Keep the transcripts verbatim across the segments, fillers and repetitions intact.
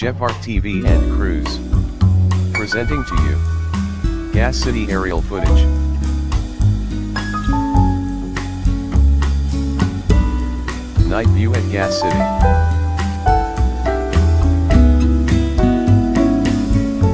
Jepak T V and Crews, presenting to you Gas City aerial footage. Night view at Gas City.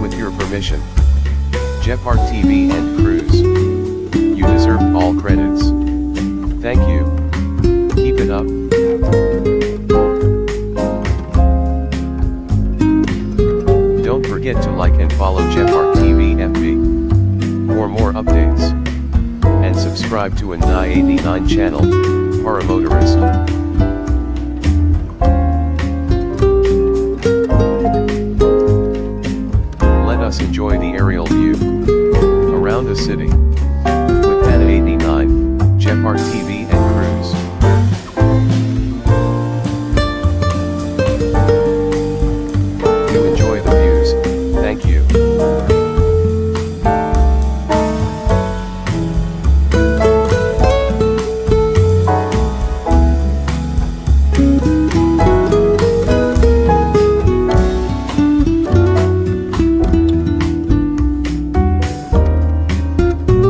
With your permission, Jepak T V and Crews, you deserve all credits. Thank you. Keep it up. Forget to like and follow Jepak T V F B for more updates, and subscribe to Annai eighty-nine channel, para motorist. Let us enjoy the aerial view around the city with Annai eighty-nine, Jepak T V and Crews. Thank you.